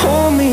Hold me